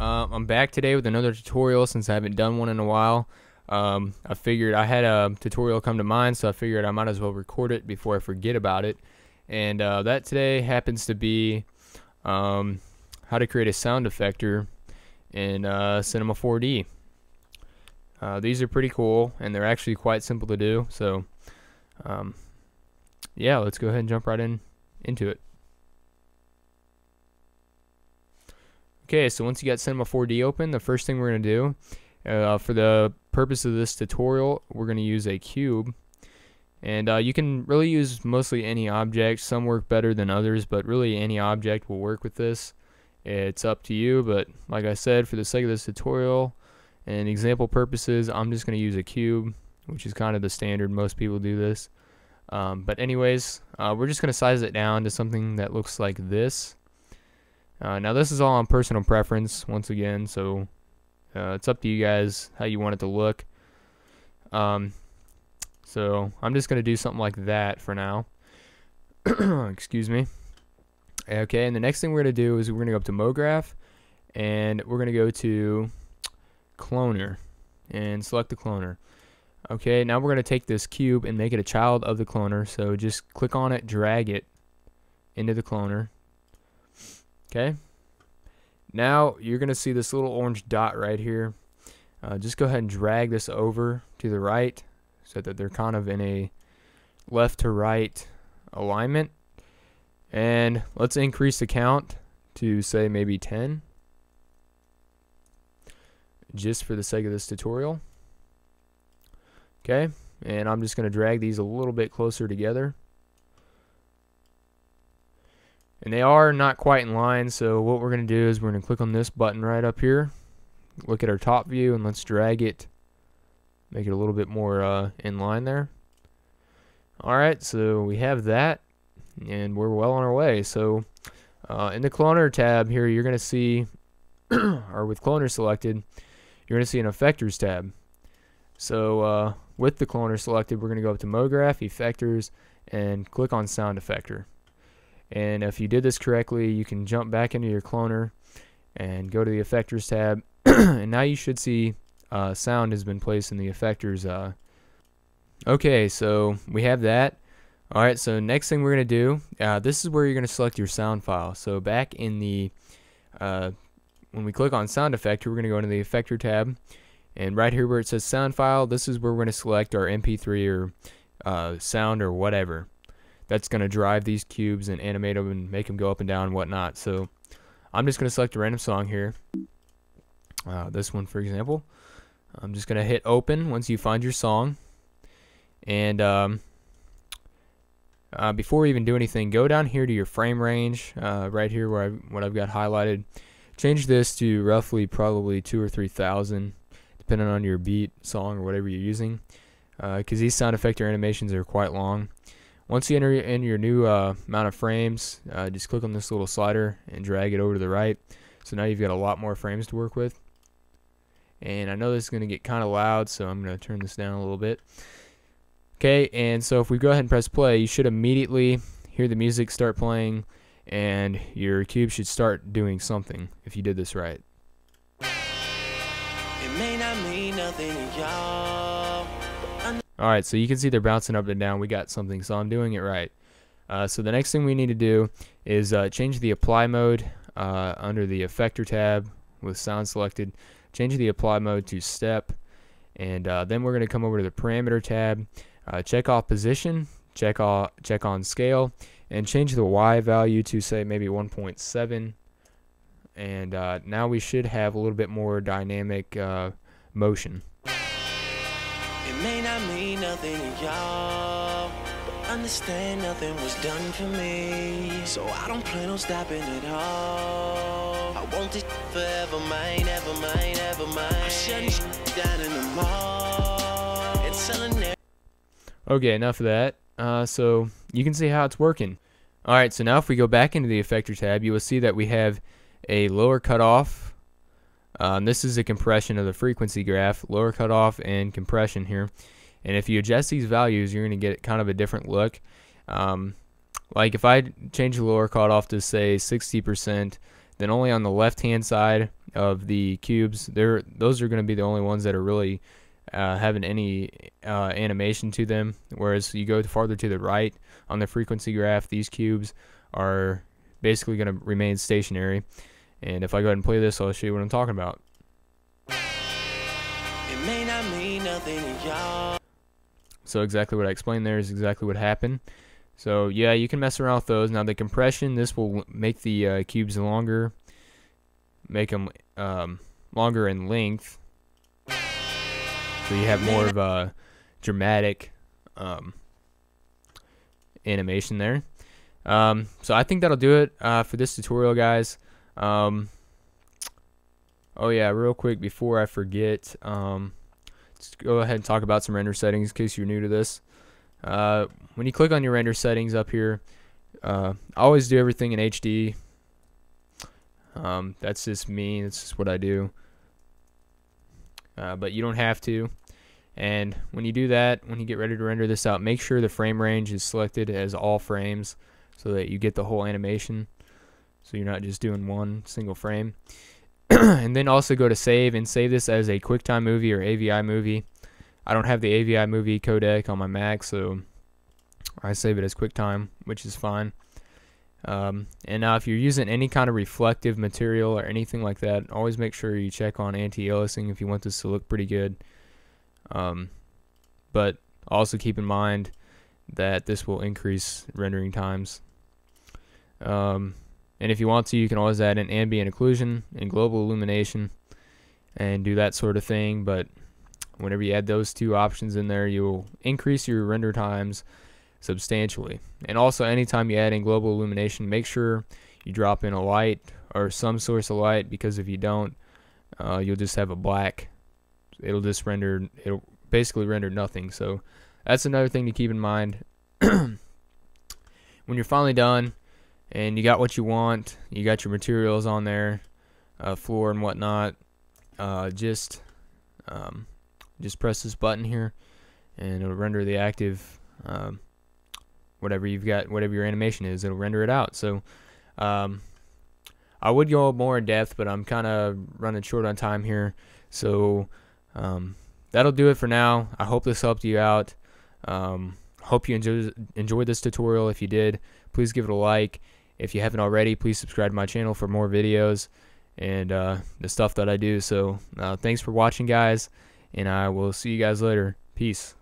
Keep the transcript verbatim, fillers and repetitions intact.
Uh, I'm back today with another tutorial since I haven't done one in a while. Um, I figured I had a tutorial come to mind, so I figured I might as well record it before I forget about it. And uh, that today happens to be um, how to create a sound effector in uh, Cinema four D. Uh, these are pretty cool, and they're actually quite simple to do. So, um, yeah, let's go ahead and jump right in into it. Okay, so once you got Cinema four D open, the first thing we're going to do, uh, for the purpose of this tutorial, we're going to use a cube. And uh, you can really use mostly any object. Some work better than others, but really any object will work with this. It's up to you, but like I said, for the sake of this tutorial and example purposes, I'm just going to use a cube, which is kind of the standard. Most people do this. Um, but anyways, uh, we're just going to size it down to something that looks like this. Uh, now this is all on personal preference, once again, so uh, it's up to you guys how you want it to look. Um, so I'm just going to do something like that for now. Excuse me. Okay, and the next thing we're going to do is we're going to go up to MoGraph, and we're going to go to Cloner, and select the Cloner. Okay, now we're going to take this cube and make it a child of the Cloner, so just click on it, drag it into the Cloner. Okay, now you're going to see this little orange dot right here. Uh, just go ahead and drag this over to the right so that they're kind of in a left to right alignment. And let's increase the count to, say, maybe ten, just for the sake of this tutorial. Okay, and I'm just going to drag these a little bit closer together. And they are not quite in line, so what we're going to do is we're going to click on this button right up here, look at our top view, and let's drag it, make it a little bit more uh, in line there. Alright, so we have that, and we're well on our way. So uh, in the Cloner tab here, you're going to see, or with Cloner selected, you're going to see an Effectors tab. So uh, with the Cloner selected, we're going to go up to MoGraph, Effectors, and click on Sound Effector. And if you did this correctly, you can jump back into your Cloner and go to the Effectors tab. And now you should see uh, sound has been placed in the Effectors. Uh. Okay, so we have that. Alright, so next thing we're going to do, uh, this is where you're going to select your sound file. So back in the, uh, when we click on Sound Effector, we're going to go into the Effector tab. And right here where it says Sound File, this is where we're going to select our M P three or uh, sound or whatever. That's going to drive these cubes and animate them and make them go up and down and whatnot. So I'm just going to select a random song here. Uh, this one, for example. I'm just going to hit open once you find your song. And um, uh, before we even do anything, go down here to your frame range, uh, right here where I, what I've got highlighted. Change this to roughly probably two or three thousand, depending on your beat, song, or whatever you're using, because uh, these sound effector animations are quite long. Once you enter in your new uh, amount of frames, uh, just click on this little slider and drag it over to the right. So now you've got a lot more frames to work with. And I know this is going to get kind of loud, so I'm going to turn this down a little bit. Okay, and so if we go ahead and press play, you should immediately hear the music start playing, and your cube should start doing something if you did this right. It may not mean nothing to y'all. Alright, so you can see they're bouncing up and down. We got something, so I'm doing it right. Uh, so the next thing we need to do is uh, change the apply mode uh, under the effector tab with sound selected. Change the apply mode to step, and uh, then we're going to come over to the parameter tab. Uh, check off position, check, off, check on scale, and change the Y value to, say, maybe one point seven. And uh, now we should have a little bit more dynamic uh, motion. It may not mean nothing to y'all, but understand nothing was done for me, so I don't plan on stopping at all. I want it forever mine, ever mine, ever mine. Shutting down in the mall and selling it. Okay, enough of that. Uh, so you can see how it's working. All right, so now if we go back into the effector tab, you will see that we have a lower cutoff. Um, this is a compression of the frequency graph, lower cutoff and compression here. And if you adjust these values, you're going to get kind of a different look. Um, like if I change the lower cutoff to, say, sixty percent, Then only on the left-hand side of the cubes, there those are going to be the only ones that are really uh, having any uh, animation to them. Whereas you go farther to the right on the frequency graph, these cubes are basically going to remain stationary. And if I go ahead and play this, I'll show you what I'm talking about. It may not mean nothing to y'all. So exactly what I explained there is exactly what happened. So yeah, you can mess around with those. Now the compression, this will make the uh, cubes longer, make them um, longer in length, so you have more of a dramatic um, animation there. Um, so I think that'll do it uh, for this tutorial, guys. Um, oh yeah, real quick before I forget, um, let's go ahead and talk about some render settings in case you're new to this. Uh, when you click on your render settings up here, uh, I always do everything in H D. Um, that's just me, that's just what I do. Uh, but you don't have to. And when you do that, when you get ready to render this out, make sure the frame range is selected as all frames so that you get the whole animation, so you're not just doing one single frame. And then also go to save, and save this as a QuickTime movie or A V I movie. I don't have the A V I movie codec on my Mac, so I save it as QuickTime, which is fine. Um, and now if you're using any kind of reflective material or anything like that, always make sure you check on anti-aliasing if you want this to look pretty good. Um, but also keep in mind that this will increase rendering times. Um, and if you want to, you can always add in ambient occlusion and global illumination and do that sort of thing, but whenever you add those two options in there, you'll increase your render times substantially. And also, anytime you add in global illumination, make sure you drop in a light or some source of light, because if you don't, uh, you'll just have a black. It'll just render, it'll basically render nothing. So that's another thing to keep in mind. When you're finally done and you got what you want, you got your materials on there, uh, floor and whatnot, uh, just... Um, just press this button here and it'll render the active um, whatever you've got, whatever your animation is, it'll render it out. So um, I would go more in depth, but I'm kind of running short on time here, so um, that'll do it for now. I hope this helped you out. Um, hope you enjoy, enjoyed this tutorial. If you did, please give it a like. If you haven't already, please subscribe to my channel for more videos and uh, the stuff that I do. So uh, thanks for watching, guys, and I will see you guys later. Peace.